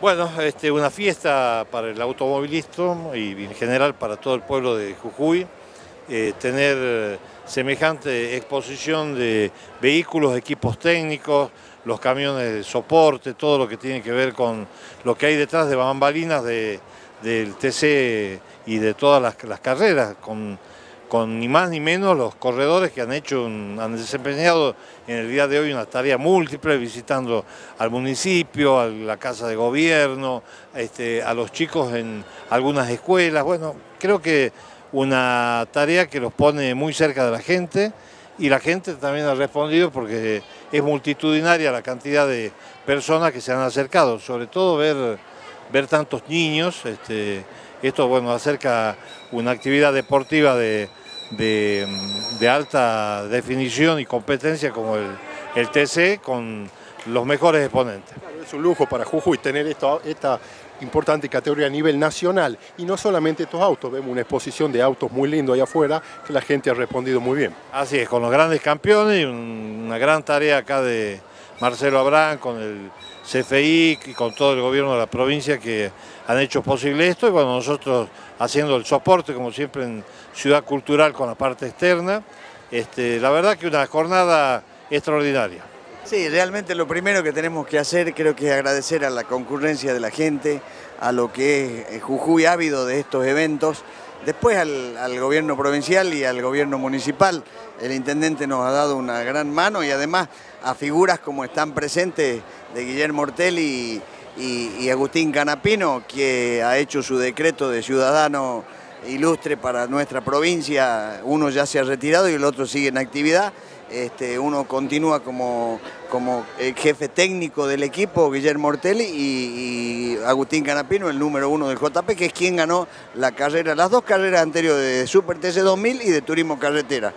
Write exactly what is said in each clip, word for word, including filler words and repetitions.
Bueno, este, una fiesta para el automovilismo y en general para todo el pueblo de Jujuy. Eh, tener semejante exposición de vehículos, equipos técnicos, los camiones de soporte, todo lo que tiene que ver con lo que hay detrás de bambalinas de, del T C y de todas las, las carreras, con, con ni más ni menos los corredores que han hecho, un, han desempeñado en el día de hoy una tarea múltiple, visitando al municipio, a la Casa de Gobierno, este, a los chicos en algunas escuelas. Bueno, creo que una tarea que los pone muy cerca de la gente, y la gente también ha respondido porque es multitudinaria la cantidad de personas que se han acercado, sobre todo ver, ver tantos niños. Este, esto, bueno, acerca una actividad deportiva de, de, de alta definición y competencia como el, el T C, con los mejores exponentes. Claro, es un lujo para Jujuy tener esto, esta importante categoría a nivel nacional, y no solamente estos autos, vemos una exposición de autos muy lindo allá afuera, que la gente ha respondido muy bien. Así es, con los grandes campeones, y una gran tarea acá de Marcelo Abrán, con el C F I y con todo el gobierno de la provincia que han hecho posible esto, y bueno, nosotros haciendo el soporte, como siempre en Ciudad Cultural, con la parte externa. Este, la verdad que una jornada extraordinaria. Sí, realmente lo primero que tenemos que hacer creo que es agradecer a la concurrencia de la gente, a lo que es Jujuy ávido de estos eventos, después al, al gobierno provincial y al gobierno municipal. El intendente nos ha dado una gran mano, y además a figuras como están presentes de Guillermo Ortelli y, y, y Agustín Canapino, que ha hecho su decreto de ciudadano ilustre para nuestra provincia. Uno ya se ha retirado y el otro sigue en actividad. Este, uno continúa como, como el jefe técnico del equipo, Guillermo Ortelli, y, y Agustín Canapino, el número uno del J P, que es quien ganó la carrera, las dos carreras anteriores de Super T C dos mil y de Turismo Carretera.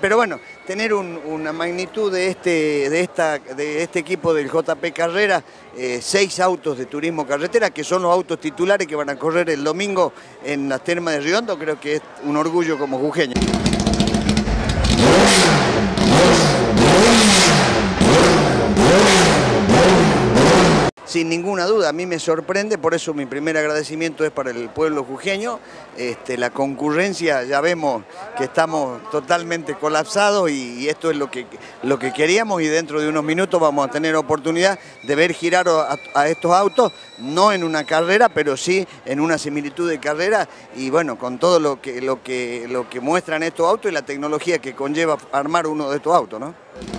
Pero bueno, tener un, una magnitud de este, de, esta, de este equipo del J P Carrera, eh, seis autos de Turismo Carretera, que son los autos titulares que van a correr el domingo en las termas de Riondo, creo que es un orgullo como jujeño. Sin ninguna duda, a mí me sorprende, por eso mi primer agradecimiento es para el pueblo jujeño. Este, la concurrencia, ya vemos que estamos totalmente colapsados, y, y esto es lo que, lo que queríamos, y dentro de unos minutos vamos a tener oportunidad de ver girar a, a estos autos, no en una carrera, pero sí en una similitud de carrera, y bueno, con todo lo que, lo que, lo que muestran estos autos y la tecnología que conlleva armar uno de estos autos, ¿no?